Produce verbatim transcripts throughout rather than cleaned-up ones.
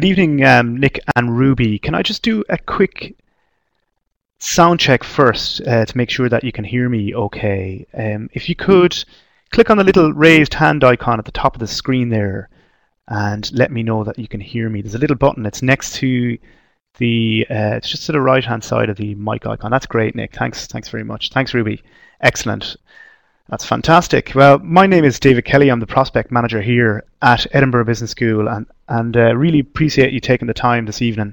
Good evening, um, Nick and Ruby. Can I just do a quick sound check first uh, to make sure that you can hear me okay? Um, if you could click on the little raised hand icon at the top of the screen there and let me know that you can hear me. There's a little button that's next to the, uh, it's just to the right hand side of the mic icon. That's great, Nick. Thanks, thanks very much. Thanks, Ruby. Excellent. That's fantastic. Well, my name is David Kelly. I'm the Prospect Manager here at Edinburgh Business School, and, and uh, really appreciate you taking the time this evening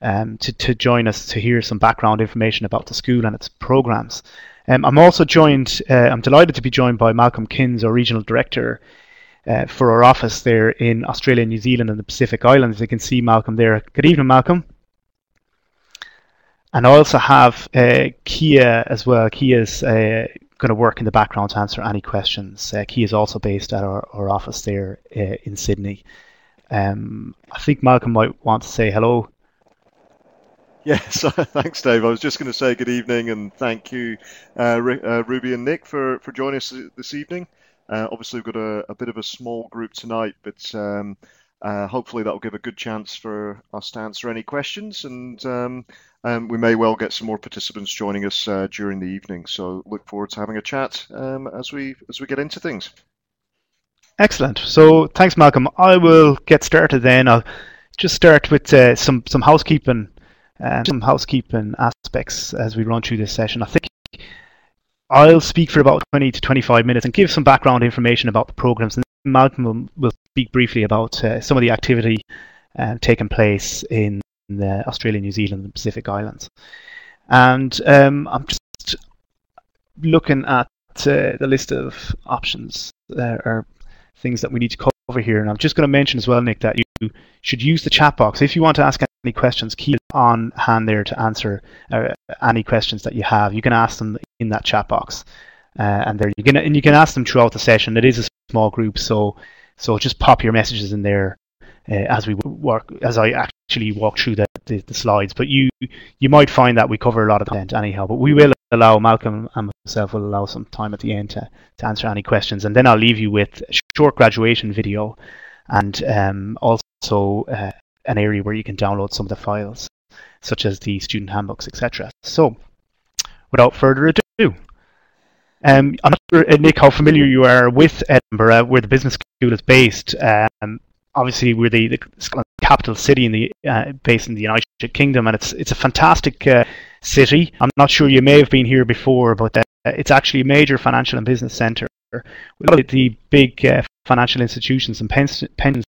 um, to, to join us to hear some background information about the school and its programs. Um, I'm also joined, uh, I'm delighted to be joined by Malcolm Kins, our Regional Director uh, for our office there in Australia, New Zealand and the Pacific Islands. You can see Malcolm there. Good evening, Malcolm. And I also have uh, Kia as well. Kia's uh, going to work in the background to answer any questions. Uh, Kia is also based at our, our office there uh, in Sydney. Um, I think Malcolm might want to say hello. Yes, thanks, Dave. I was just going to say good evening and thank you, uh, uh, Ruby and Nick, for, for joining us this evening. Uh, obviously, we've got a, a bit of a small group tonight, but um, uh, hopefully that will give a good chance for us to answer any questions, and um, Um, we may well get some more participants joining us uh, during the evening, so look forward to having a chat um, as we as we get into things. Excellent. So thanks, Malcolm. I will get started then. I'll just start with uh, some some housekeeping um, some housekeeping aspects as we run through this session. I think I'll speak for about twenty to twenty-five minutes and give some background information about the programs, and then Malcolm will, will speak briefly about uh, some of the activity uh, taking place in the Australia, New Zealand, and Pacific Islands. And um, I'm just looking at uh, the list of options uh, or things that we need to cover here. And I'm just going to mention as well, Nick, that you should use the chat box. If you want to ask any questions, keep it on hand there to answer uh, any questions that you have. You can ask them in that chat box. Uh, and there you can, and you can ask them throughout the session. It is a small group, so so just pop your messages in there uh, as we work, as I actually Actually, walk through the, the, the slides, but you you might find that we cover a lot of content anyhow, but we will allow, Malcolm and myself will allow some time at the end to, to answer any questions, and then I'll leave you with a short graduation video and um, also uh, an area where you can download some of the files such as the student handbooks, etc. So without further ado, um, I'm not sure, Nick, how familiar you are with Edinburgh, where the business school is based. um, Obviously, we're the, the capital city in the uh, based in the United Kingdom, and it's it's a fantastic uh, city. I'm not sure, you may have been here before, but uh, it's actually a major financial and business centre. A lot of the big uh, financial institutions and pension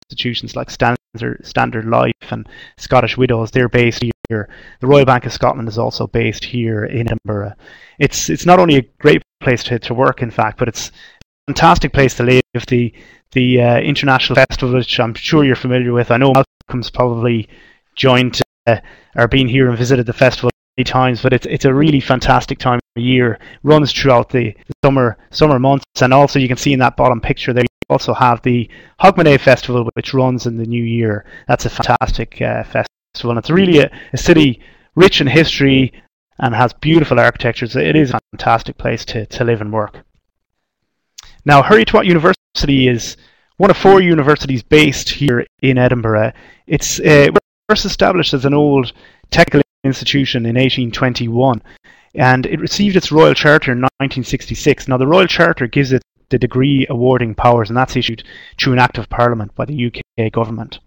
institutions like Standard, Standard Life and Scottish Widows, they're based here. The Royal Bank of Scotland is also based here in Edinburgh. It's it's not only a great place to, to work, in fact, but it's a fantastic place to live. The the uh, International Festival, which I'm sure you're familiar with. I know Malcolm's probably joined uh, or been here and visited the festival many times, but it's it's a really fantastic time of year. Runs throughout the, the summer summer months, and also you can see in that bottom picture there you also have the Hogmanay Festival, which runs in the new year. That's a fantastic uh, festival, and it's really a, a city rich in history and has beautiful architecture, so it is a fantastic place to, to live and work. Now, Heriot-Watt University is one of four universities based here in Edinburgh. It's uh, first established as an old technical institution in eighteen twenty-one, and it received its Royal Charter in nineteen sixty-six. Now, the Royal Charter gives it the degree awarding powers, and that's issued through an Act of Parliament by the U K government.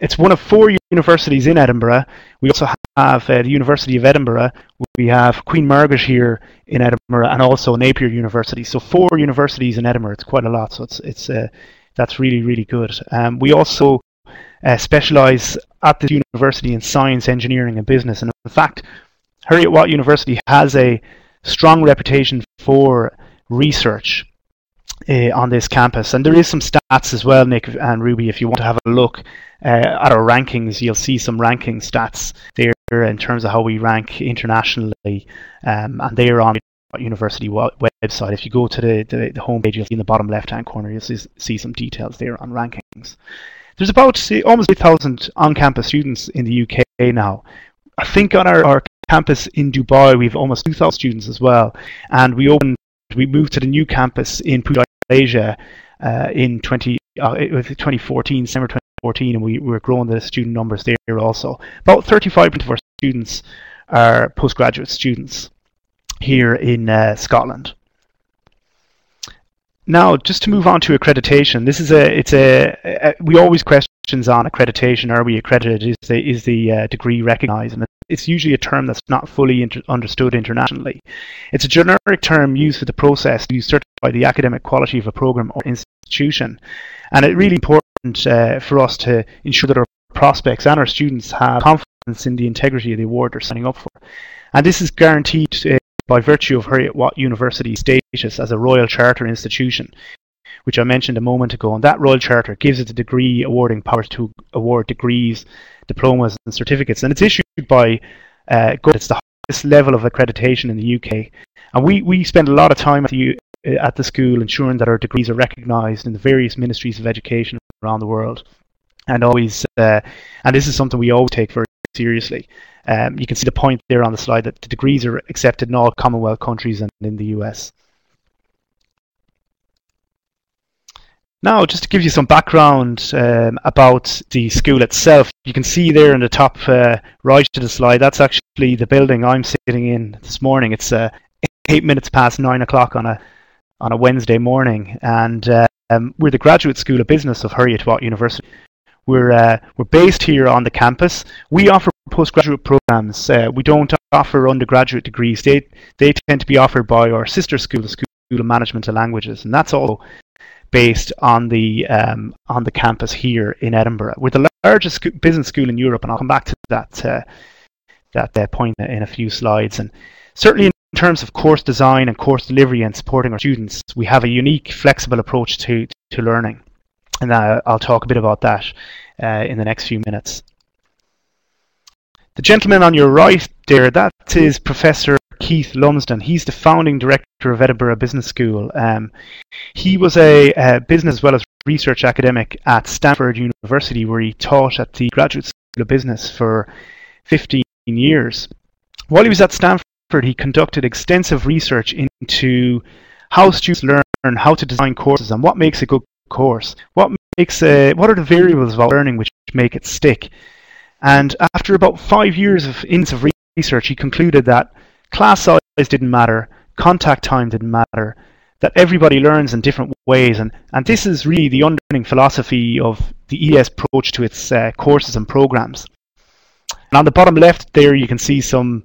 It's one of four universities in Edinburgh. We also have uh, the University of Edinburgh. We have Queen Margaret here in Edinburgh, and also Napier University. So four universities in Edinburgh. It's quite a lot. So it's it's uh, that's really really good. Um, we also uh, specialise at this university in science, engineering, and business. And in fact, Heriot-Watt University has a strong reputation for research Uh, on this campus, and there is some stats as well, Nick and Ruby. If you want to have a look uh, at our rankings, you'll see some ranking stats there in terms of how we rank internationally, um, and they are on the university website. If you go to the, the, the homepage, you'll see in the bottom left-hand corner, you'll see, see some details there on rankings. There's about say, almost eight thousand on-campus students in the U K now. I think on our, our campus in Dubai, we've almost two thousand students as well, and we opened we moved to the new campus in Malaysia uh, in 20 uh, it was 2014, December twenty fourteen, and we were growing the student numbers there also. About thirty-five percent of our students are postgraduate students here in uh, Scotland. Now, just to move on to accreditation, this is a, it's a, a we always question on accreditation. Are we accredited? Is the, is the uh, degree recognized? And it's usually a term that's not fully inter understood internationally. It's a generic term used for the process to certify the academic quality of a program or institution. And it's really important uh, for us to ensure that our prospects and our students have confidence in the integrity of the award they're signing up for. And this is guaranteed uh, by virtue of Heriot-Watt University's status as a Royal Charter institution, which I mentioned a moment ago, and that Royal Charter gives it the degree awarding powers to award degrees, diplomas and certificates, and it's issued by uh, government. It's the highest level of accreditation in the U K, and we, we spend a lot of time at the, at the school ensuring that our degrees are recognised in the various ministries of education around the world, and always uh, and this is something we always take very seriously. Um, you can see the point there on the slide that the degrees are accepted in all Commonwealth countries and in the U S. Now, just to give you some background um, about the school itself, you can see there in the top uh, right of the slide, that's actually the building I'm sitting in this morning. It's uh, eight minutes past nine o'clock on a on a Wednesday morning, and uh, um, we're the Graduate School of Business of Heriot-Watt University. We're uh, we're based here on the campus. We offer postgraduate programs. Uh, we don't offer undergraduate degrees. They they tend to be offered by our sister school, the School of Management and Languages, and that's all based on the um, on the campus here in Edinburgh. We're the largest sco business school in Europe, and I'll come back to that uh, that uh, point in a few slides. And certainly, in terms of course design and course delivery and supporting our students, we have a unique, flexible approach to to learning, and uh, I'll talk a bit about that uh, in the next few minutes. The gentleman on your right there, that is Professor Keith Lumsden. He's the founding director of Edinburgh Business School. Um, he was a, a business as well as research academic at Stanford University, where he taught at the Graduate School of Business for fifteen years. While he was at Stanford, he conducted extensive research into how students learn, how to design courses, and what makes a good course. What makes a, what are the variables about learning which make it stick? And after about five years of intensive research, he concluded that class size didn't matter, contact time didn't matter, that everybody learns in different ways, and, and this is really the underpinning philosophy of the E S approach to its uh, courses and programs. And on the bottom left there you can see some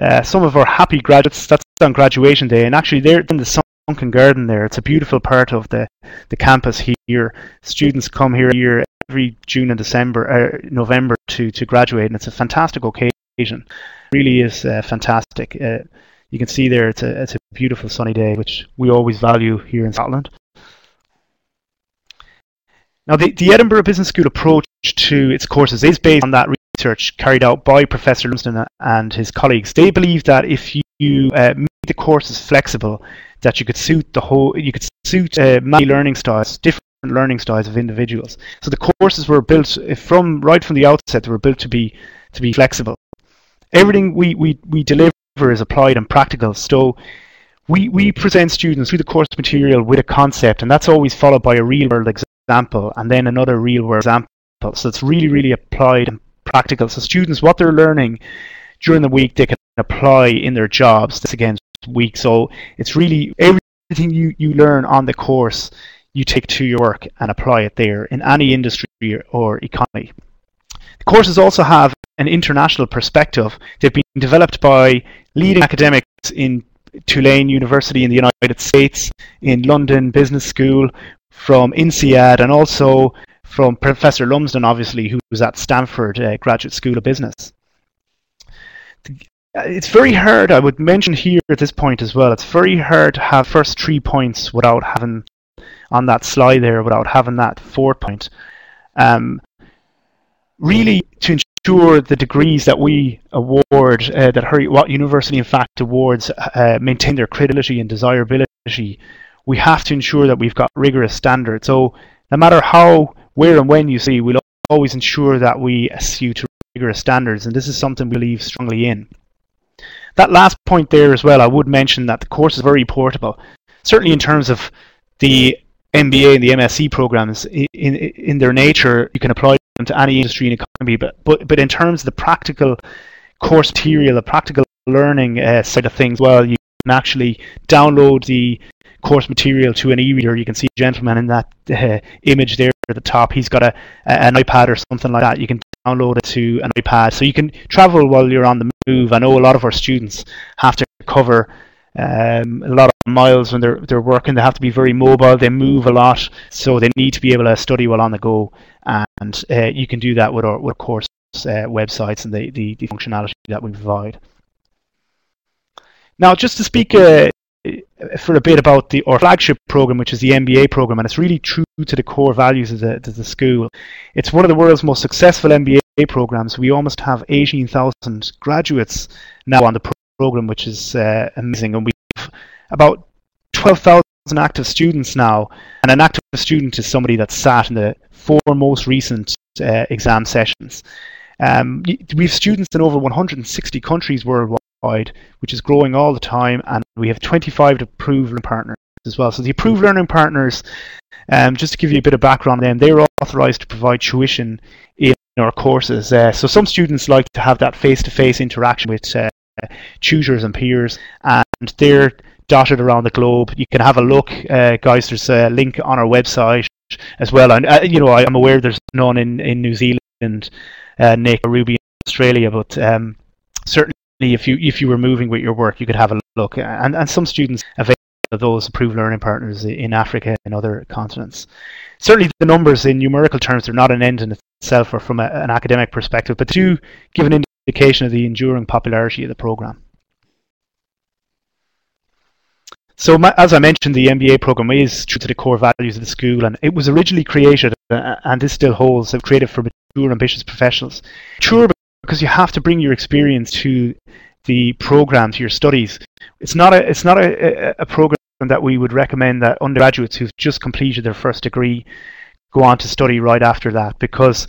uh, some of our happy graduates. That's on graduation day, and actually they're in the sunken garden there. It's a beautiful part of the, the campus here. Students come here year every June and December, uh, November to, to graduate, and it's a fantastic occasion. Really is uh, fantastic. Uh, you can see there it's a, it's a beautiful sunny day, which we always value here in Scotland. Now the, the Edinburgh Business School approach to its courses is based on that research carried out by Professor Lumsden and his colleagues. They believe that if you uh, make the courses flexible, that you could suit the whole, you could suit uh, many learning styles, different learning styles of individuals. So the courses were built from right from the outset. They were built to be to be flexible. Everything we, we, we deliver is applied and practical, so we, we present students through the course material with a concept, and that's always followed by a real-world example, and then another real-world example. So it's really, really applied and practical. So students, what they're learning during the week, they can apply in their jobs this again week. So it's really everything you, you learn on the course, you take to your work and apply it there in any industry or economy. The courses also have an international perspective. They've been developed by leading academics in Tulane University in the United States, in London Business School, from INSEAD, and also from Professor Lumsden, obviously, who was at Stanford uh, Graduate School of Business. It's very hard, I would mention here at this point as well, it's very hard to have first three points without having, on that slide there, without having that fourth point. Um, really, to ensure Sure, the degrees that we award, uh, that Heriot-Watt University in fact awards, uh, maintain their credibility and desirability, we have to ensure that we've got rigorous standards. So no matter how, where and when you see, we'll always ensure that we adhere to rigorous standards, and this is something we believe strongly in. That last point there as well, I would mention that the course is very portable, certainly in terms of the M B A and the M S c programs in, in in their nature, you can apply them to any industry and economy, but but but in terms of the practical course material, the practical learning uh, side of things, well, you can actually download the course material to an e-reader. You can see a gentleman in that uh, image there at the top. He's got a an iPad or something like that. You can download it to an iPad, so you can travel while you're on the move. I know a lot of our students have to cover um, a lot of miles when they're they're working. They have to be very mobile. They move a lot, so they need to be able to study while on the go. And uh, you can do that with our, with our course uh, websites and the, the the functionality that we provide. Now, just to speak uh, for a bit about the our flagship program, which is the M B A program, and it's really true to the core values of the, to the school. It's one of the world's most successful M B A programs. We almost have eighteen thousand graduates now on the pro program, which is uh, amazing, and we have about twelve thousand active students now. And an active student is somebody that sat in the four most recent uh, exam sessions. Um, we have students in over one hundred sixty countries worldwide, which is growing all the time, and we have twenty-five approved learning partners as well. So the approved learning partners, um, just to give you a bit of background on them, they are authorised to provide tuition in our courses. Uh, so some students like to have that face-to-face interaction with uh, tutors and peers, and they're dotted around the globe. You can have a look, uh, guys. There's a link on our website as well. And uh, you know, I'm aware there's none in, in New Zealand, uh, Nick, Ruby, Australia, but um, certainly. If you if you were moving with your work, you could have a look, and and some students avail of those approved learning partners in Africa and other continents. Certainly, the numbers in numerical terms are not an end in itself, or from a, an academic perspective, but do give an indication of the enduring popularity of the program. So, my, as I mentioned, the M B A program is true to the core values of the school, and it was originally created, uh, and this still holds, created for mature, ambitious professionals. Mature because you have to bring your experience to the program, to your studies. It's not a it's not a, a program that we would recommend that undergraduates who've just completed their first degree go on to study right after that, because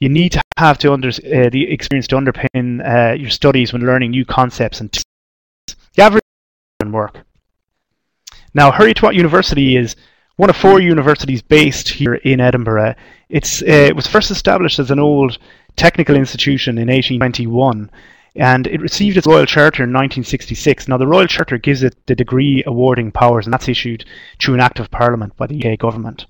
you need to have to under, uh, the experience to underpin uh, your studies when learning new concepts and the average work. Now, Heriot-Watt University is one of four universities based here in Edinburgh. It's uh, it was first established as an old technical institution in eighteen twenty-one, and it received its Royal Charter in nineteen sixty-six. Now, the Royal Charter gives it the degree awarding powers, and that's issued through an act of Parliament by the U K government.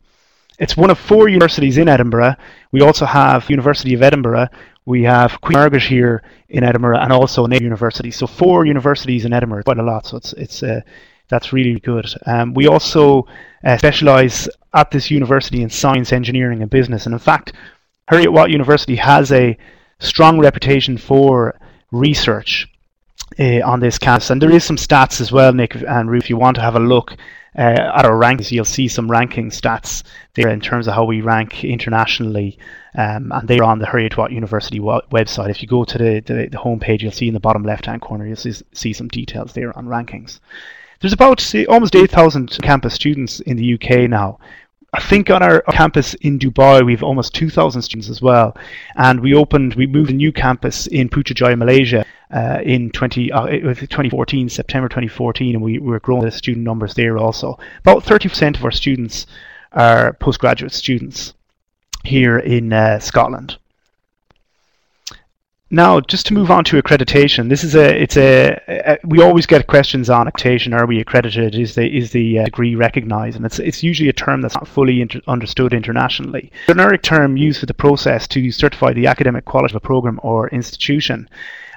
It's one of four universities in Edinburgh. We also have University of Edinburgh, we have Queen Margaret here in Edinburgh, and also Naval University. So four universities in Edinburgh, quite a lot, so it's, it's uh, that's really good. Um, we also uh, specialise at this university in science, engineering and business, and in fact Heriot-Watt University has a strong reputation for research uh, on this campus, and there is some stats as well, Nick and Ruth. If you want to have a look uh, at our rankings, you'll see some ranking stats there in terms of how we rank internationally, um, and they're on the Heriot-Watt University website. If you go to the, the, the homepage, you'll see in the bottom left-hand corner, you'll see, see some details there on rankings. There's about say, almost eight thousand campus students in the U K now. I think on our campus in Dubai we've almost two thousand students as well, and we opened, we moved a new campus in Putrajaya, Malaysia, uh, in twenty, uh, twenty fourteen, September twenty fourteen, and we were growing the student numbers there also. About thirty percent of our students are postgraduate students here in uh, Scotland. Now, just to move on to accreditation, this is a, it's a, a, we always get questions on accreditation. Are we accredited? Is the, is the uh, degree recognized? And it's, it's usually a term that's not fully inter understood internationally. It's a generic term used for the process to certify the academic quality of a program or institution,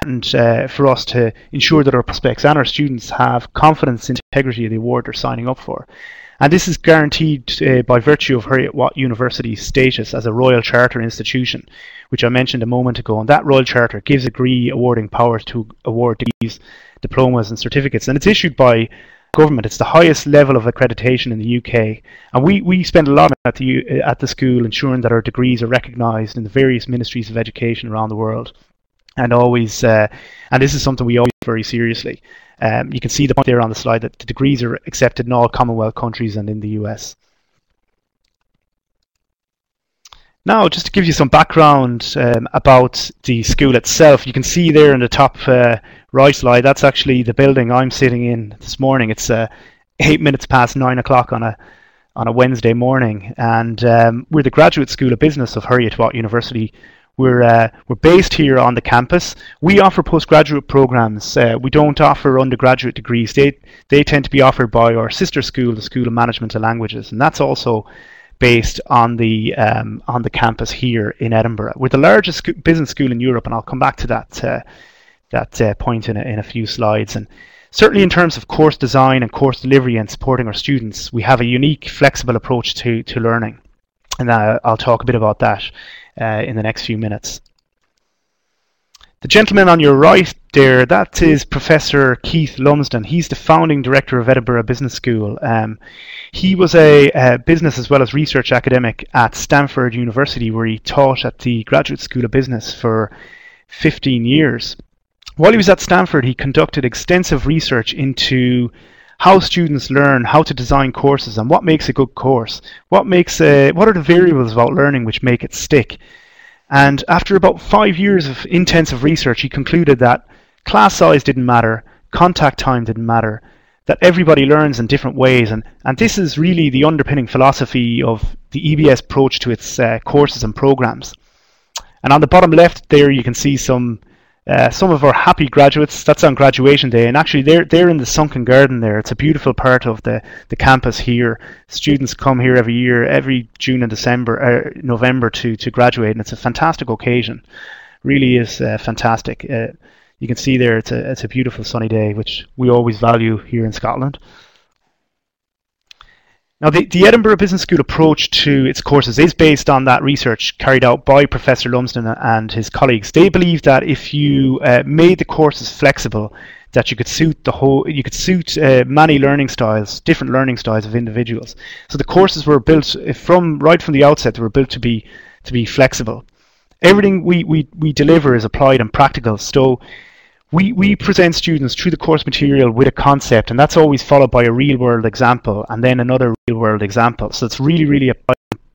and uh, for us to ensure that our prospects and our students have confidence in the integrity of the award they're signing up for. And this is guaranteed uh, by virtue of Heriot-Watt University's status as a Royal Charter institution, which I mentioned a moment ago. And that Royal Charter gives degree awarding powers to award degrees, diplomas and certificates. And it's issued by government. It's the highest level of accreditation in the U K. And we, we spend a lot of time at the, at the school ensuring that our degrees are recognised in the various ministries of education around the world. And always, uh, and this is something we always take very seriously. Um, you can see the point there on the slide that the degrees are accepted in all Commonwealth countries and in the U S. Now, just to give you some background um, about the school itself, you can see there in the top uh, right slide, that's actually the building I'm sitting in this morning. It's uh, eight minutes past nine o'clock on a on a Wednesday morning, and um, we're the Graduate School of Business of Heriot-Watt University. We're uh, we're based here on the campus. We offer postgraduate programs. Uh, we don't offer undergraduate degrees. They they tend to be offered by our sister school, the School of Management and Languages, and that's also based on the um, on the campus here in Edinburgh. We're the largest sco- business school in Europe, and I'll come back to that uh, that uh, point in a, in a few slides. And certainly in terms of course design and course delivery and supporting our students, we have a unique, flexible approach to, to learning. And uh, I'll talk a bit about that uh, in the next few minutes. The gentleman on your right there, that is Professor Keith Lumsden. He's the founding director of Edinburgh Business School. Um, he was a, a business as well as research academic at Stanford University, where he taught at the Graduate School of Business for fifteen years. While he was at Stanford, he conducted extensive research into how students learn, how to design courses, and what makes a good course. What makes a, what are the variables about learning which make it stick? And after about five years of intensive research, he concluded that class size didn't matter, contact time didn't matter, that everybody learns in different ways. And, and this is really the underpinning philosophy of the E B S approach to its uh, courses and programs. And on the bottom left there, you can see some Uh, some of our happy graduates. That's on graduation day, and actually they're they're in the sunken garden there. It's a beautiful part of the, the campus here. Students come here every year, every June and December, uh, November to, to graduate, and it's a fantastic occasion. Really is uh, fantastic. Uh, you can see there it's a, it's a beautiful sunny day, which we always value here in Scotland. Now, the, the Edinburgh Business School approach to its courses is based on that research carried out by Professor Lumsden and his colleagues. They believe that if you uh, made the courses flexible, that you could suit the whole, you could suit uh, many learning styles, different learning styles of individuals. So the courses were built from right from the outset. They were built to be to be flexible. Everything we we, we deliver is applied and practical. So. We, we present students through the course material with a concept, and that's always followed by a real-world example and then another real-world example. So it's really, really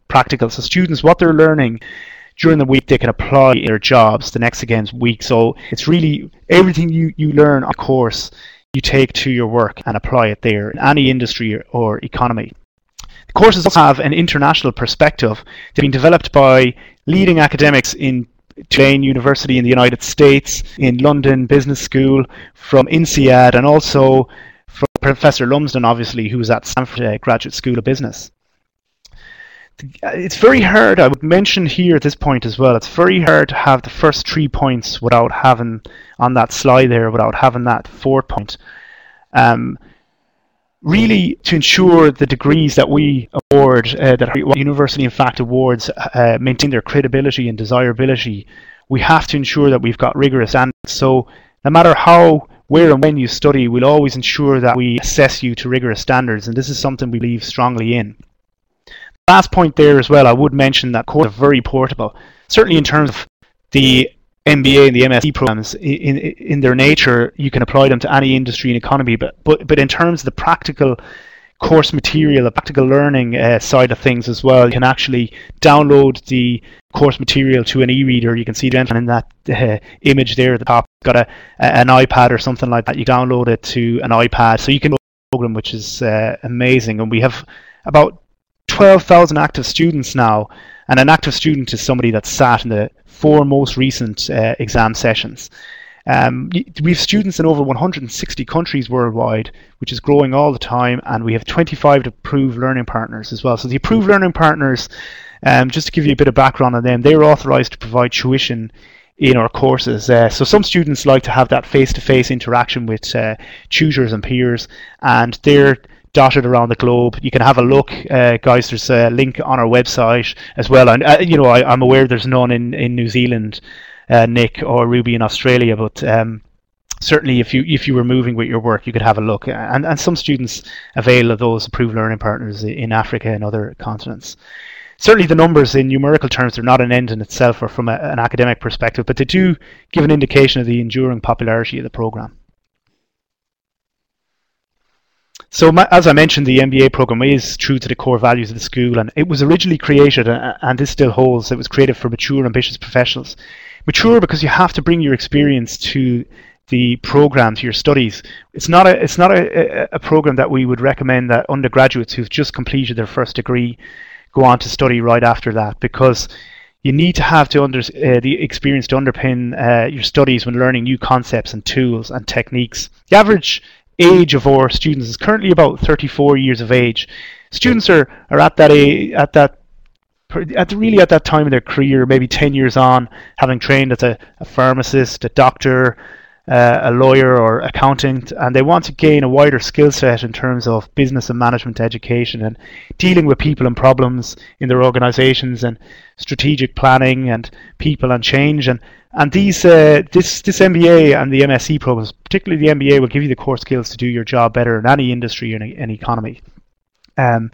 practical. So students, what they're learning during the week, they can apply in their jobs the next again week. So it's really everything you, you learn on course, you take to your work and apply it there in any industry or economy. The courses also have an international perspective. They've been developed by leading academics in Tulane University in the United States, in London Business School, from INSEAD, and also from Professor Lumsden, obviously, who was at Stanford uh, Graduate School of Business. It's very hard, I would mention here at this point as well, it's very hard to have the first three points without having, on that slide there, without having that fourth point. Um, Really, to ensure the degrees that we award, uh, that our university in fact awards, uh, maintain their credibility and desirability, we have to ensure that we've got rigorous standards. So no matter how, where and when you study, we'll always ensure that we assess you to rigorous standards, and this is something we believe strongly in. Last point there as well, I would mention that courses are very portable, certainly in terms of the M B A and the M S c programs. In, in in their nature, you can apply them to any industry and economy, but but, but in terms of the practical course material, the practical learning uh, side of things as well, you can actually download the course material to an e-reader. You can see them in that uh, image there at the top. Got a an iPad or something like that. You download it to an iPad, so you can program, which is uh, amazing. And we have about twelve thousand active students now, and an active student is somebody that's sat in the four most recent uh, exam sessions. Um, we have students in over one hundred sixty countries worldwide, which is growing all the time, and we have twenty-five approved learning partners as well. So the approved learning partners, um, just to give you a bit of background on them, they're authorized to provide tuition in our courses. Uh, so some students like to have that face-to-face interaction with uh, tutors and peers, and they're dotted around the globe. You can have a look, uh, guys. There's a link on our website as well. And uh, you know, I, I'm aware there's none in in New Zealand, uh, Nick or Ruby in Australia. But um, certainly, if you if you were moving with your work, you could have a look. And and some students avail of those approved learning partners in Africa and other continents. Certainly, the numbers in numerical terms are not an end in itself, or from a, an academic perspective, but they do give an indication of the enduring popularity of the program. So as I mentioned, the M B A program is true to the core values of the school, and it was originally created, and this still holds, it was created for mature, ambitious professionals. Mature because you have to bring your experience to the program, to your studies. It's not a it's not a, a program that we would recommend that undergraduates who've just completed their first degree go on to study right after that, because you need to have to under, uh, the experience to underpin uh, your studies when learning new concepts and tools and techniques. The average age of our students is currently about thirty-four years of age. Students are, are at that age, at that at really at that time of their career, maybe ten years on, having trained as a, a pharmacist, a doctor, uh, a lawyer or accountant, and they want to gain a wider skill set in terms of business and management education and dealing with people and problems in their organizations and strategic planning and people and change. And And these, uh, this, this M B A and the M Sc programs, particularly the M B A, will give you the core skills to do your job better in any industry or in any economy. Um,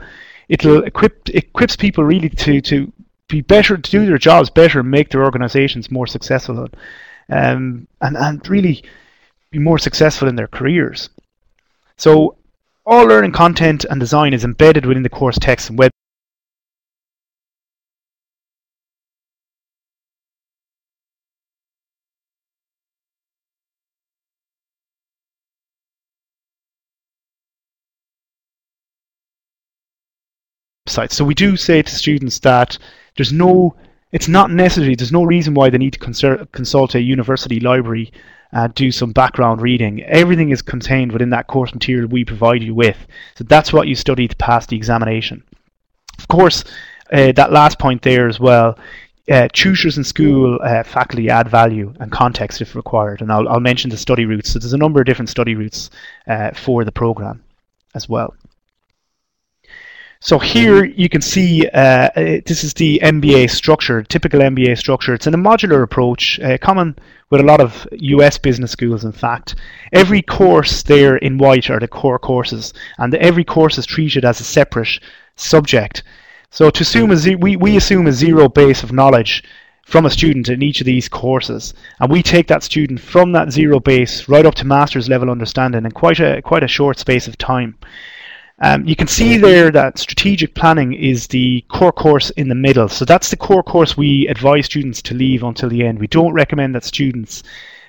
it'll equip equips people really to to be better, to do their jobs better, and make their organizations more successful, um, and and really be more successful in their careers. So, all learning content and design is embedded within the course text and web. So we do say to students that there's no, it's not necessary, there's no reason why they need to consult, consult a university library and do some background reading. Everything is contained within that course material we provide you with. So that's what you study to pass the examination. Of course, uh, that last point there as well, uh, tutors in school, uh, faculty add value and context if required. And I'll, I'll mention the study routes. So there's a number of different study routes uh, for the program as well. So here you can see uh, this is the M B A structure, typical M B A structure. It's in a modular approach, uh, common with a lot of U S business schools, in fact. Every course there in white are the core courses, and every course is treated as a separate subject. So to assume a we, we assume a zero base of knowledge from a student in each of these courses, and we take that student from that zero base right up to master's level understanding in quite a, quite a short space of time. Um, you can see there that strategic planning is the core course in the middle. So that's the core course we advise students to leave until the end. We don't recommend that students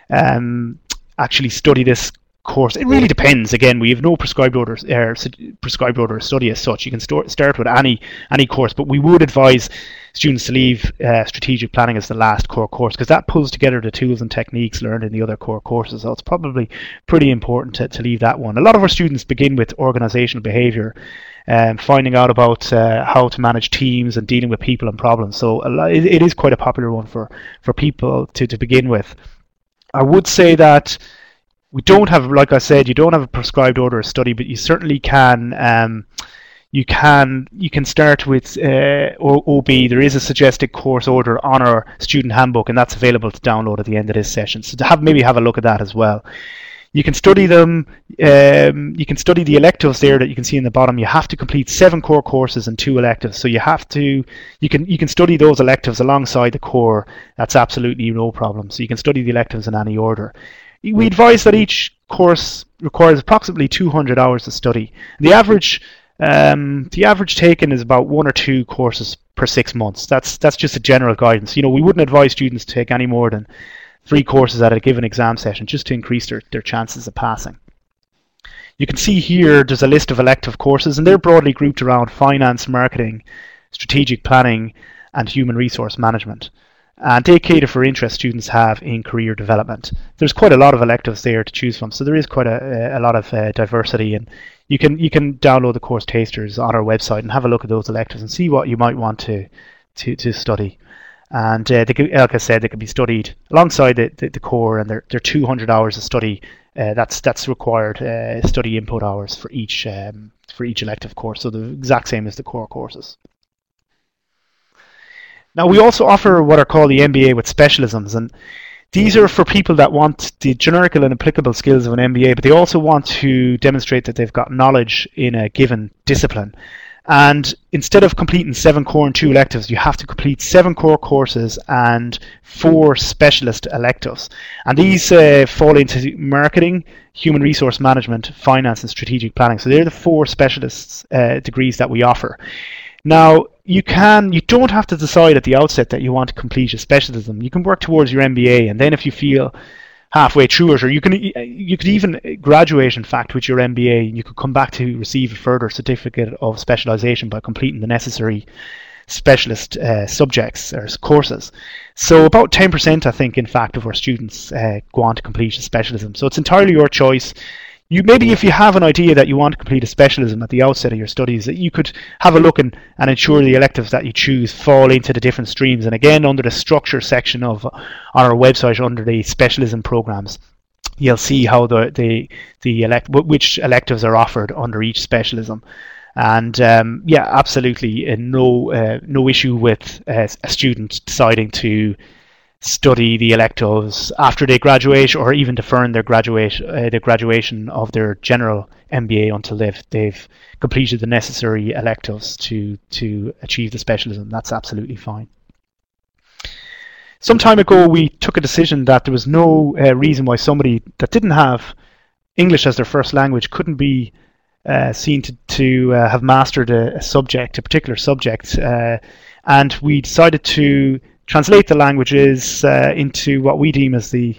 um, actually study this course. It really depends. Again, we have no prescribed order, er, prescribed order of study as such. You can start start with any any course, but we would advise students to leave uh, strategic planning as the last core course, because that pulls together the tools and techniques learned in the other core courses. So it's probably pretty important to, to leave that one. A lot of our students begin with organizational behavior, um, finding out about uh, how to manage teams and dealing with people and problems. So a lot, it, it is quite a popular one for for people to to begin with. I would say that we don't have, like I said, you don't have a prescribed order of study, but you certainly can. Um, you can you can start with uh, O B. There is a suggested course order on our student handbook, and that's available to download at the end of this session. So to have maybe have a look at that as well. You can study them. Um, you can study the electives there that you can see in the bottom. You have to complete seven core courses and two electives. So you have to you can you can study those electives alongside the core. That's absolutely no problem. So you can study the electives in any order. We advise that each course requires approximately two hundred hours of study. The average, um, the average taken is about one or two courses per six months. That's that's just a general guidance. You know, we wouldn't advise students to take any more than three courses at a given exam session, just to increase their, their chances of passing. You can see here there's a list of elective courses, and they're broadly grouped around finance, marketing, strategic planning, and human resource management. And they cater for interest students have in career development. There's quite a lot of electives there to choose from, so there is quite a, a lot of uh, diversity. And you can you can download the course tasters on our website and have a look at those electives and see what you might want to to, to study. And uh, they can, like I said, they can be studied alongside the, the, the core, and they're, they're two hundred hours of study. Uh, that's that's required uh, study input hours for each um, for each elective course. So the exact same as the core courses. Now, we also offer what are called the M B A with specialisms, and these are for people that want the generic and applicable skills of an M B A, but they also want to demonstrate that they've got knowledge in a given discipline. And instead of completing seven core and two electives, you have to complete seven core courses and four specialist electives. And these uh, fall into marketing, human resource management, finance, and strategic planning. So they're the four specialist uh, degrees that we offer. Now, you can, you don't have to decide at the outset that you want to complete a specialism. You can work towards your M B A, and then if you feel halfway through it, or you can you could even graduate, in fact, with your M B A, and you could come back to receive a further certificate of specialization by completing the necessary specialist uh, subjects or courses. So about ten percent, I think, in fact, of our students uh, go on to complete a specialism. So it's entirely your choice. You maybe, if you have an idea that you want to complete a specialism at the outset of your studies, that you could have a look and, and ensure the electives that you choose fall into the different streams. And again, under the structure section of our website, under the specialism programs, you'll see how the the the elect which electives are offered under each specialism. And um, yeah, absolutely, uh, no uh, no issue with uh, a student deciding to study the electives after they graduate, or even deferring their graduation, uh, the graduation of their general M B A until they've they've completed the necessary electives to to achieve the specialism. That's absolutely fine. Some time ago, we took a decision that there was no uh, reason why somebody that didn't have English as their first language couldn't be uh, seen to to uh, have mastered a, a subject, a particular subject, uh, and we decided to translate the languages uh, into what we deem as the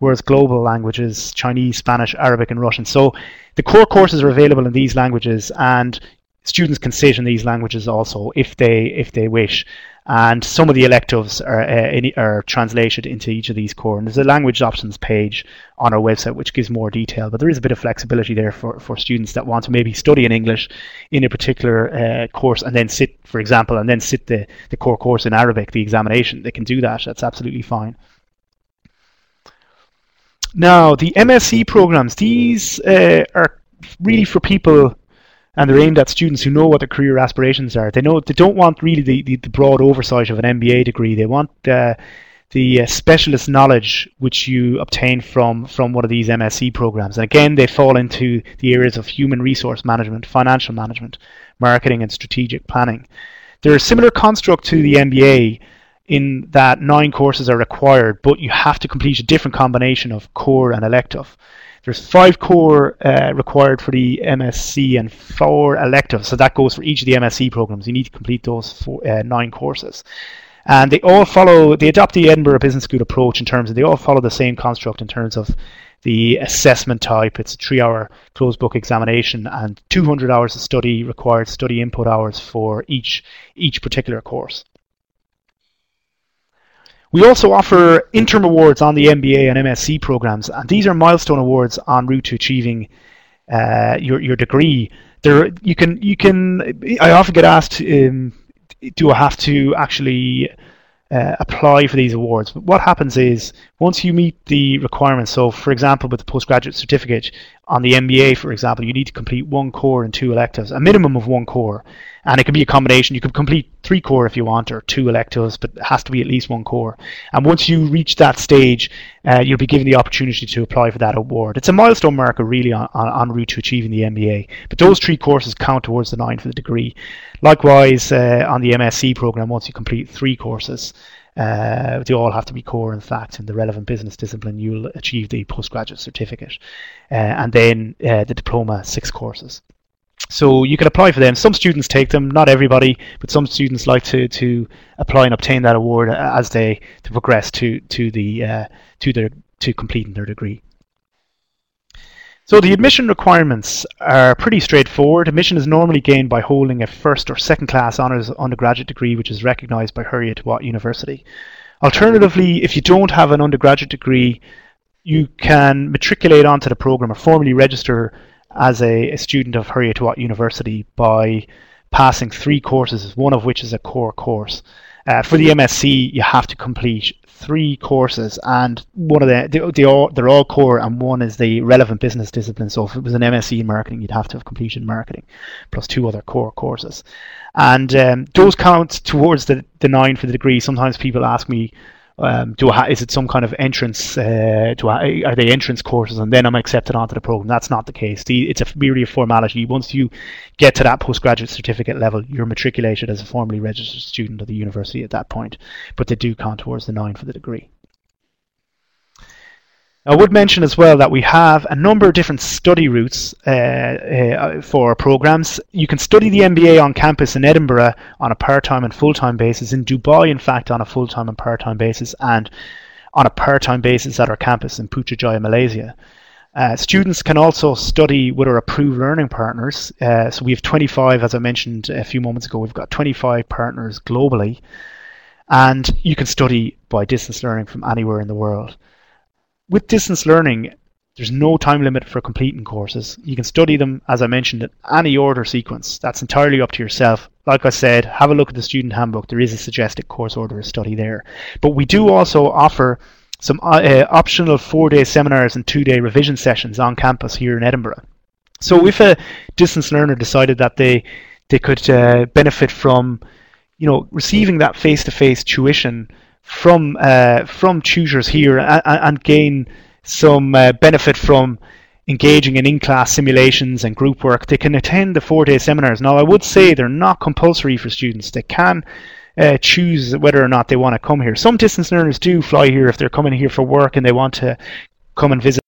world's global languages: Chinese, Spanish, Arabic, and Russian. So the core courses are available in these languages, and students can sit in these languages also if they if they wish. And some of the electives are uh, in, are translated into each of these core. And there's a language options page on our website which gives more detail. But there is a bit of flexibility there for, for students that want to maybe study in English in a particular uh, course, and then sit, for example, and then sit the, the core course in Arabic, the examination. They can do that. That's absolutely fine. Now, the M Sc programs, these uh, are really for people, and they're aimed at students who know what their career aspirations are. They know they don't want really the, the, the broad oversight of an M B A degree. They want uh, the uh, specialist knowledge which you obtain from from one of these M S c programs. And again, they fall into the areas of human resource management, financial management, marketing, and strategic planning. They're a similar construct to the M B A in that nine courses are required, but you have to complete a different combination of core and elective. There's five core uh, required for the M S c and four electives. So that goes for each of the M S c programs. You need to complete those four, uh, nine courses. And they all follow, they adopt the Edinburgh Business School approach in terms of, they all follow the same construct in terms of the assessment type. It's a three-hour closed book examination and two hundred hours of study required, study input hours for each each particular course. We also offer interim awards on the M B A and M S c programs, and these are milestone awards en route to achieving uh, your your degree. There, you can you can. I often get asked, um, do I have to actually uh, apply for these awards? But what happens is, once you meet the requirements, so for example, with the postgraduate certificate on the M B A, for example, you need to complete one core and two electives, a minimum of one core. And it can be a combination. You can complete three core if you want, or two electives, but it has to be at least one core. And once you reach that stage, uh, you'll be given the opportunity to apply for that award. It's a milestone marker, really, on, on en route to achieving the M B A. But those three courses count towards the nine for the degree. Likewise, uh, on the M S c program, once you complete three courses, uh, they all have to be core, in fact, in the relevant business discipline, you'll achieve the postgraduate certificate. Uh, and then uh, the diploma, six courses. So you can apply for them. Some students take them, not everybody, but some students like to, to apply and obtain that award as they to progress to to the uh, to their to completing their degree. So the admission requirements are pretty straightforward. Admission is normally gained by holding a first or second class honours undergraduate degree, which is recognised by Heriot-Watt University. Alternatively, if you don't have an undergraduate degree, you can matriculate onto the programme or formally register as a, a student of Heriot-Watt University by passing three courses, one of which is a core course. Uh, for the M S c, you have to complete three courses, and one of the they, they all, they're all core, and one is the relevant business discipline. So if it was an M S c in marketing, you'd have to have completed marketing, plus two other core courses. And um, those count towards the, the nine for the degree. Sometimes people ask me, Um, do I ha is it some kind of entrance? Uh, do I, are they entrance courses, and then I'm accepted onto the program? That's not the case. The, it's a merely a formality. Once you get to that postgraduate certificate level, you're matriculated as a formally registered student of the university at that point. But they do count towards the nine for the degree. I would mention as well that we have a number of different study routes uh, uh, for our programs. You can study the M B A on campus in Edinburgh on a part-time and full-time basis, in Dubai, in fact, on a full-time and part-time basis, and on a part-time basis at our campus in Putrajaya, Malaysia. Uh, students can also study with our approved learning partners. Uh, so we have twenty-five, as I mentioned a few moments ago, we've got twenty-five partners globally. And you can study by distance learning from anywhere in the world. With distance learning, there's no time limit for completing courses. You can study them, as I mentioned, in any order sequence. That's entirely up to yourself. Like I said, have a look at the student handbook. There is a suggested course order of study there. But we do also offer some uh, optional four-day seminars and two-day revision sessions on campus here in Edinburgh. So if a distance learner decided that they they could uh, benefit from, you know, receiving that face-to-face tuition from uh, from tutors here and, and gain some uh, benefit from engaging in in-class simulations and group work, they can attend the four-day seminars. Now, I would say they're not compulsory for students. They can uh, choose whether or not they want to come here. Some distance learners do fly here if they're coming here for work and they want to come and visit.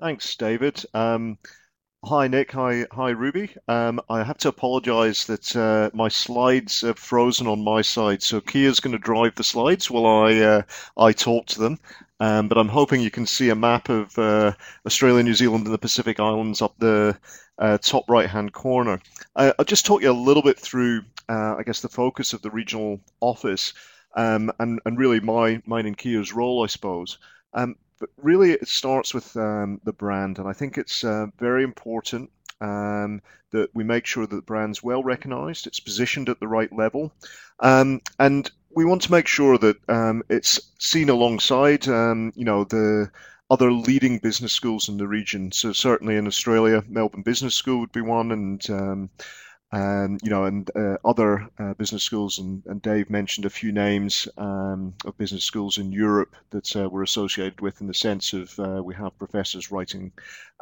Thanks, David. Um, hi, Nick. Hi, hi, Ruby. Um, I have to apologize that uh, my slides have frozen on my side, so Kia's going to drive the slides while I uh, I talk to them. Um, but I'm hoping you can see a map of uh, Australia, New Zealand, and the Pacific Islands up the uh, top right-hand corner. Uh, I'll just talk you a little bit through, uh, I guess, the focus of the regional office um, and, and really my, mine and Kia's role, I suppose. Um, but really, it starts with um, the brand, and I think it's uh, very important um, that we make sure that the brand's well recognised, it's positioned at the right level, um, and we want to make sure that um, it's seen alongside, um, you know, the other leading business schools in the region. So certainly in Australia, Melbourne Business School would be one, and um, and you know, and uh, other uh, business schools. And, and Dave mentioned a few names um, of business schools in Europe that uh, we're associated with, in the sense of uh, we have professors writing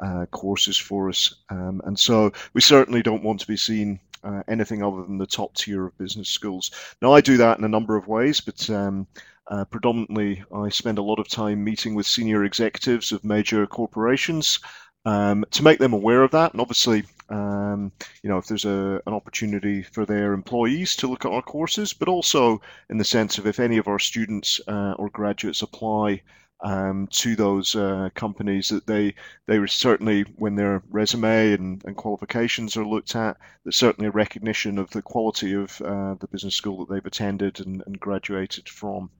uh, courses for us, um, and so we certainly don't want to be seen Uh, anything other than the top tier of business schools. Now, I do that in a number of ways, but um, uh, predominantly I spend a lot of time meeting with senior executives of major corporations um, to make them aware of that. And obviously, um, you know, if there's a, an opportunity for their employees to look at our courses, but also in the sense of if any of our students uh, or graduates apply Um, to those uh, companies, that they they were certainly, when their resume and, and qualifications are looked at, there's certainly a recognition of the quality of uh, the business school that they've attended and, and graduated from.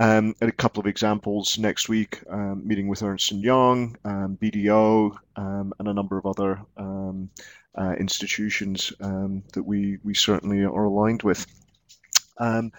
Um, and a couple of examples next week, um, meeting with Ernst and Young, um, B D O, um, and a number of other um, uh, institutions um, that we, we certainly are aligned with. Um,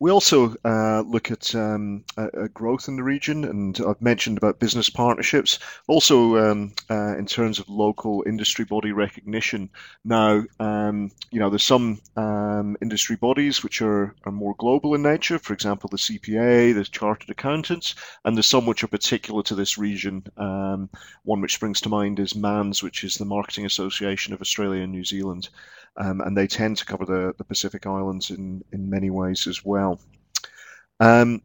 We also uh, look at um, uh, growth in the region, and I've mentioned about business partnerships. Also, um, uh, in terms of local industry body recognition. Now, um, you know, there's some um, industry bodies which are, are more global in nature. For example, the C P A, the Chartered Accountants, and there's some which are particular to this region. Um, one which springs to mind is MANZ, which is the Marketing Association of Australia and New Zealand. Um, and they tend to cover the, the Pacific Islands in, in many ways as well. Um,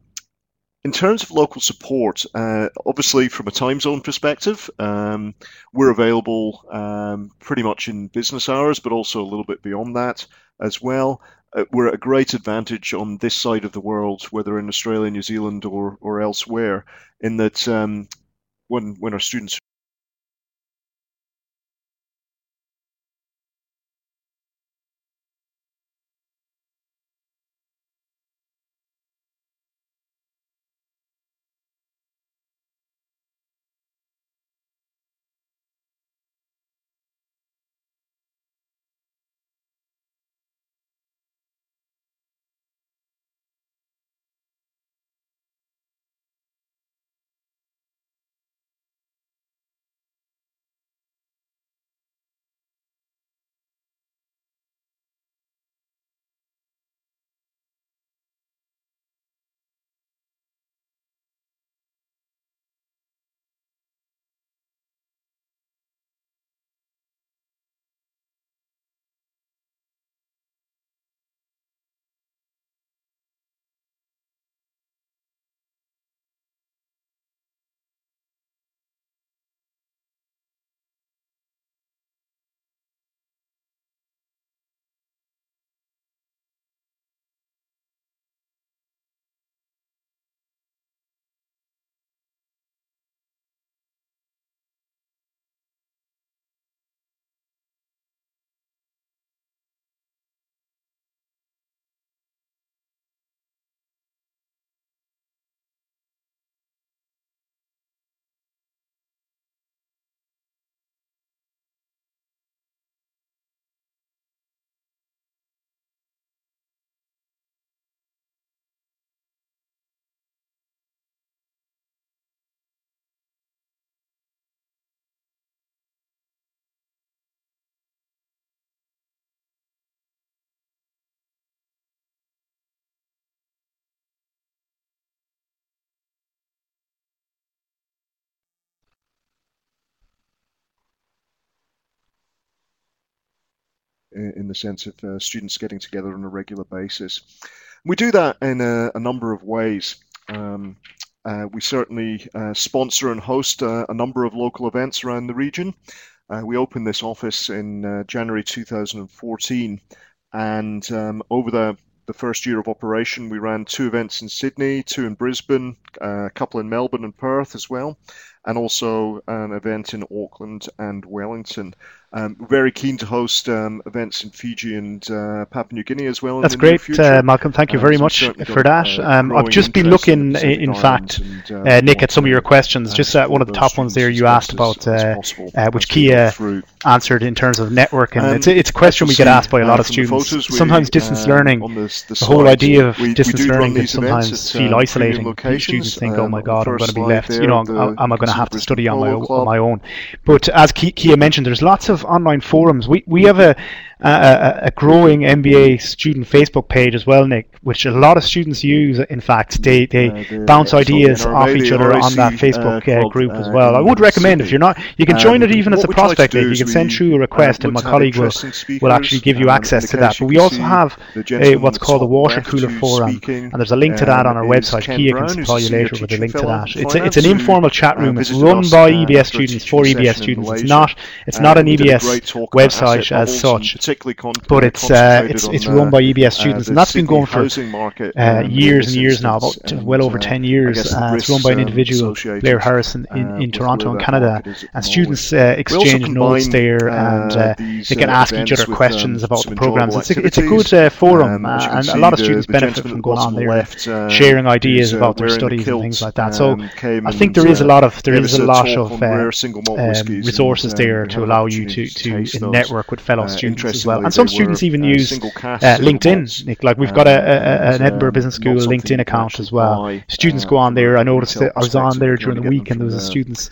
in terms of local support, uh, obviously from a time zone perspective, um, we're available um, pretty much in business hours, but also a little bit beyond that as well. Uh, we're at a great advantage on this side of the world, whether in Australia, New Zealand, or, or elsewhere, in that um, when, when our students in the sense of uh, students getting together on a regular basis. We do that in a, a number of ways. Um, Uh, we certainly uh, sponsor and host uh, a number of local events around the region. Uh, we opened this office in uh, January two thousand fourteen, and um, over the, the first year of operation, we ran two events in Sydney, two in Brisbane, uh, a couple in Melbourne and Perth as well, and also an event in Auckland and Wellington. Um, very keen to host um, events in Fiji and uh, Papua New Guinea as well. That's in the great, uh, Malcolm. Thank you very uh, so much for got, that. Uh, um, I've just been looking, in, in fact, and, uh, uh, Nick, at some of your questions. Just uh, one of the top ones there you asked about, uh, uh, which Kia answered in terms of networking. Um, it's, it's a question we get asked by a lot of students. We, sometimes distance uh, learning, on this, the, the whole idea of we, distance we learning can sometimes at, feel uh, isolating. Students think, oh my God, I'm going to be left. You know, am I going to have to study on my, on my own? But as Kia mentioned, there's lots of online forums. We we have a, a a growing M B A student Facebook page as well, Nick, which a lot of students use. In fact, they they uh, bounce ideas off each other on that Facebook uh, group as well. I would recommend, if you're not, you can join it even as a prospect. Nick, you can send through a request, and my colleague will will actually give you access to that. But we also have a, what's called a water cooler forum, and there's a link to that on our website. Kia can supply you later with a link to that. It's a, it's an informal chat room. It's run by E B S students for E B S students. It's not it's not an E B S website as such, but it's uh, it's it's run by E B S students, uh, and that's been going for market, uh, years and years now, about and, well over ten years. Uh, it's run by an individual, Blair Harrison, in, in Toronto in Canada, and students uh, exchange notes there, and uh, they can ask each other questions about the programs. It's a, it's a good uh, forum, uh, and a lot of students benefit from going on there, sharing ideas about their studies and things like that. So I think there is a lot of there is a lot of uh, resources there to allow you to to network with fellow uh, students as well. And some students even use uh, LinkedIn, Nick. Like, we've got a, a, an Edinburgh Business School LinkedIn account as well. Students go on there. I noticed that I was on there during the week, and there was students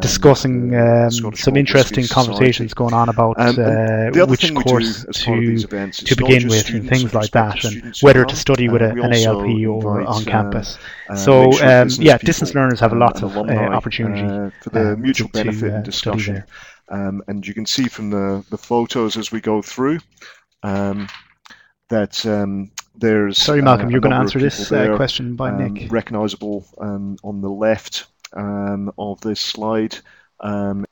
discussing um, some interesting conversations going on about uh, which course to to begin with and things like that, and whether to study with a, an A L P or on campus. So um, yeah, distance learners have lots of uh, opportunity for the mutual benefit discussion. Um, and you can see from the, the photos as we go through um, that um, there's... Sorry, Malcolm, uh, you're going to answer this uh, question by um, Nick. Recognisable um, on the left um, of this slide. Um,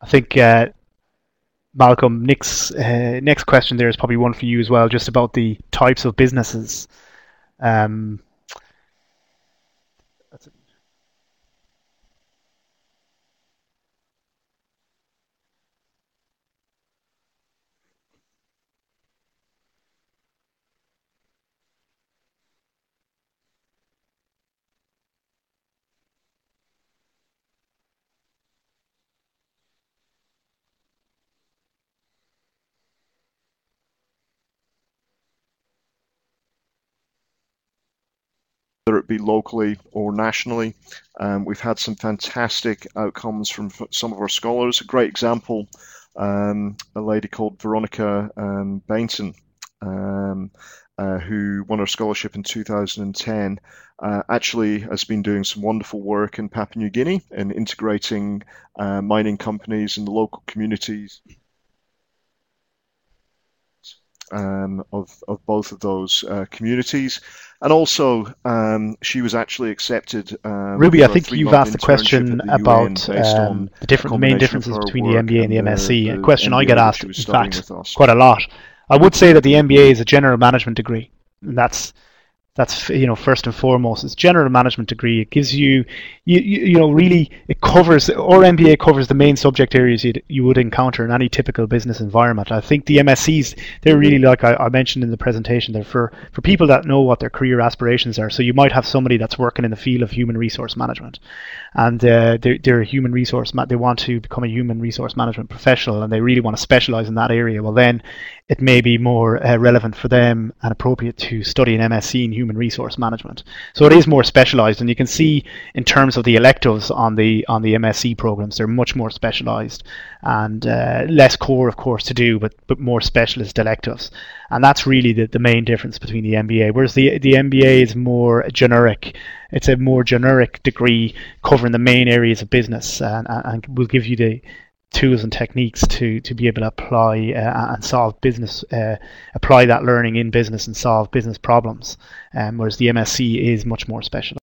I think, uh, Malcolm, Nick's uh, next question there is probably one for you as well, just about the types of businesses. Um, that's it. Whether it be locally or nationally, um, we've had some fantastic outcomes from f- some of our scholars. A great example, um, a lady called Veronica um, Bainton, um, uh, who won her scholarship in two thousand ten, uh, actually has been doing some wonderful work in Papua New Guinea and integrating uh, mining companies and the local communities. um, of, of both of those uh, communities. And also, um, she was actually accepted. Um, Ruby, I think you've asked the question the about um, the different main differences between the M B A and the M S c. The, the a question M B A I get asked, in fact, quite a lot. I would say that the M B A is a general management degree. And that's that's you know first and foremost. It's a general management degree. It gives you you you, you know really it covers or M B A covers the main subject areas you you would encounter in any typical business environment. I think the M S Cs, they're really, like I, I mentioned in the presentation, they're for for people that know what their career aspirations are. So you might have somebody that's working in the field of human resource management, and uh, they're, they're a human resource ma- they want to become a human resource management professional, and they really want to specialize in that area. Well, then it may be more uh, relevant for them and appropriate to study an M S c in human resource management. So it is more specialized, and you can see in terms of the electives on the on the M S c programs, they're much more specialized and uh, less core, of course, to do, but but more specialist electives. And that's really the, the main difference between the M B A, whereas the the M B A is more generic. It's a more generic degree covering the main areas of business, and, and will give you the tools and techniques to to be able to apply uh, and solve business, uh, apply that learning in business and solve business problems. Um, whereas the M S c is much more special.